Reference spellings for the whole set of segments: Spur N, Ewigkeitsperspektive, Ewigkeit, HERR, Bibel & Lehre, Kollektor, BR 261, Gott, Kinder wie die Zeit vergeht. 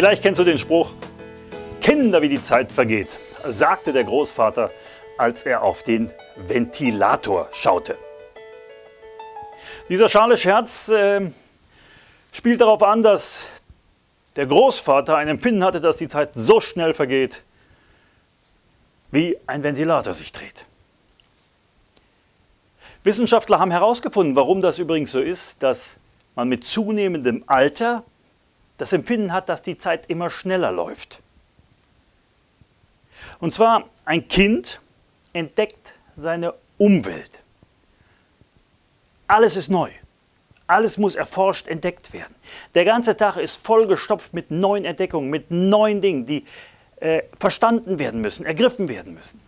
Vielleicht kennst du den Spruch, Kinder wie die Zeit vergeht, sagte der Großvater, als er auf den Ventilator schaute. Dieser schale Scherz spielt darauf an, dass der Großvater ein Empfinden hatte, dass die Zeit so schnell vergeht, wie ein Ventilator sich dreht. Wissenschaftler haben herausgefunden, warum das übrigens so ist, dass man mit zunehmendem Alter das Empfinden hat, dass die Zeit immer schneller läuft. Und zwar, ein Kind entdeckt seine Umwelt. Alles ist neu. Alles muss erforscht, entdeckt werden. Der ganze Tag ist vollgestopft mit neuen Entdeckungen, mit neuen Dingen, die verstanden werden müssen, ergriffen werden müssen.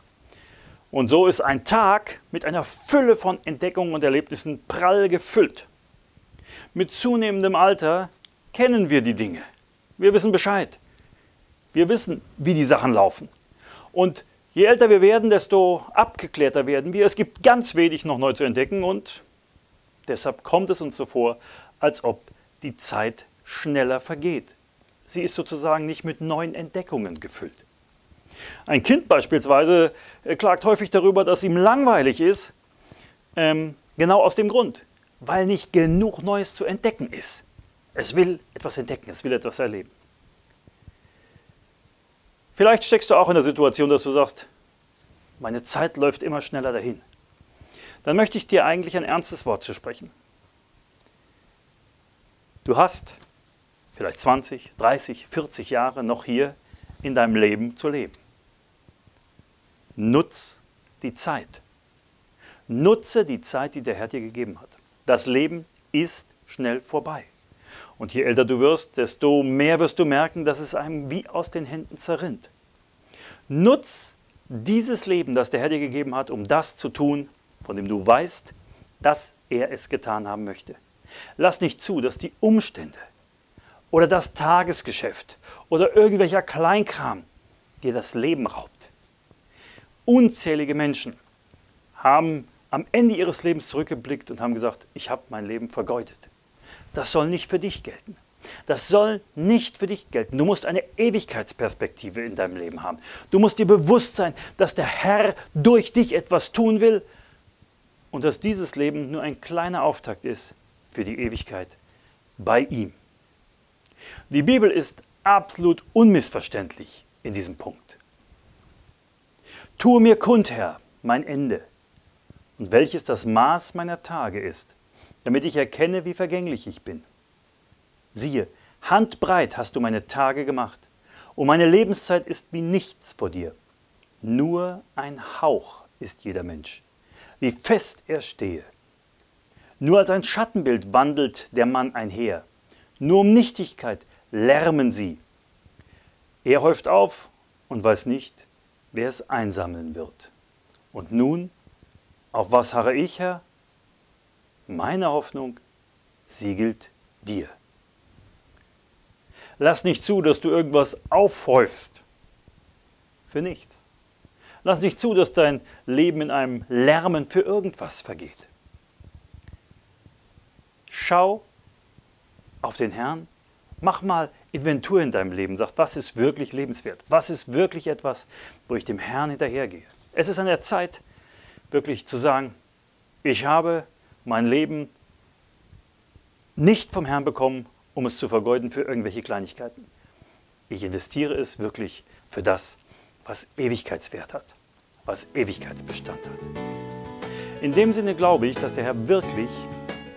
Und so ist ein Tag mit einer Fülle von Entdeckungen und Erlebnissen prall gefüllt. Mit zunehmendem Alter kennen wir die Dinge. Wir wissen Bescheid. Wir wissen, wie die Sachen laufen. Und je älter wir werden, desto abgeklärter werden wir. Es gibt ganz wenig noch neu zu entdecken und deshalb kommt es uns so vor, als ob die Zeit schneller vergeht. Sie ist sozusagen nicht mit neuen Entdeckungen gefüllt. Ein Kind beispielsweise klagt häufig darüber, dass ihm langweilig ist, genau aus dem Grund, weil nicht genug Neues zu entdecken ist. Es will etwas entdecken, es will etwas erleben. Vielleicht steckst du auch in der Situation, dass du sagst, meine Zeit läuft immer schneller dahin. Dann möchte ich dir eigentlich ein ernstes Wort zu sprechen. Du hast vielleicht 20, 30, 40 Jahre noch hier in deinem Leben zu leben. Nutz die Zeit. Nutze die Zeit, die der Herr dir gegeben hat. Das Leben ist schnell vorbei. Und je älter du wirst, desto mehr wirst du merken, dass es einem wie aus den Händen zerrinnt. Nutz dieses Leben, das der Herr dir gegeben hat, um das zu tun, von dem du weißt, dass er es getan haben möchte. Lass nicht zu, dass die Umstände oder das Tagesgeschäft oder irgendwelcher Kleinkram dir das Leben raubt. Unzählige Menschen haben am Ende ihres Lebens zurückgeblickt und haben gesagt, ich habe mein Leben vergeudet. Das soll nicht für dich gelten. Das soll nicht für dich gelten. Du musst eine Ewigkeitsperspektive in deinem Leben haben. Du musst dir bewusst sein, dass der Herr durch dich etwas tun will und dass dieses Leben nur ein kleiner Auftakt ist für die Ewigkeit bei ihm. Die Bibel ist absolut unmissverständlich in diesem Punkt. Tue mir kund, Herr, mein Ende und welches das Maß meiner Tage ist, damit ich erkenne, wie vergänglich ich bin. Siehe, handbreit hast du meine Tage gemacht, und meine Lebenszeit ist wie nichts vor dir. Nur ein Hauch ist jeder Mensch, wie fest er stehe. Nur als ein Schattenbild wandelt der Mann einher, nur um Nichtigkeit lärmen sie. Er häuft auf und weiß nicht, wer es einsammeln wird. Und nun, auf was harre ich, Herr? Meine Hoffnung, sie gilt dir. Lass nicht zu, dass du irgendwas aufhäufst. Für nichts. Lass nicht zu, dass dein Leben in einem Lärmen für irgendwas vergeht. Schau auf den Herrn. Mach mal Inventur in deinem Leben. Sag, was ist wirklich lebenswert? Was ist wirklich etwas, wo ich dem Herrn hinterhergehe? Es ist an der Zeit, wirklich zu sagen, ich habe mein Leben nicht vom Herrn bekommen, um es zu vergeuden für irgendwelche Kleinigkeiten. Ich investiere es wirklich für das, was Ewigkeitswert hat, was Ewigkeitsbestand hat. In dem Sinne glaube ich, dass der Herr wirklich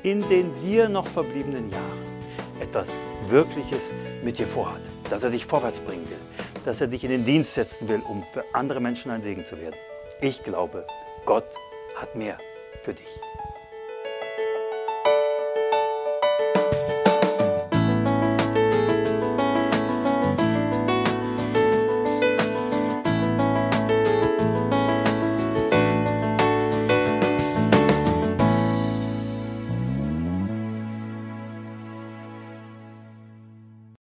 in den dir noch verbliebenen Jahren etwas Wirkliches mit dir vorhat, dass er dich vorwärts bringen will, dass er dich in den Dienst setzen will, um für andere Menschen ein Segen zu werden. Ich glaube, Gott hat mehr für dich.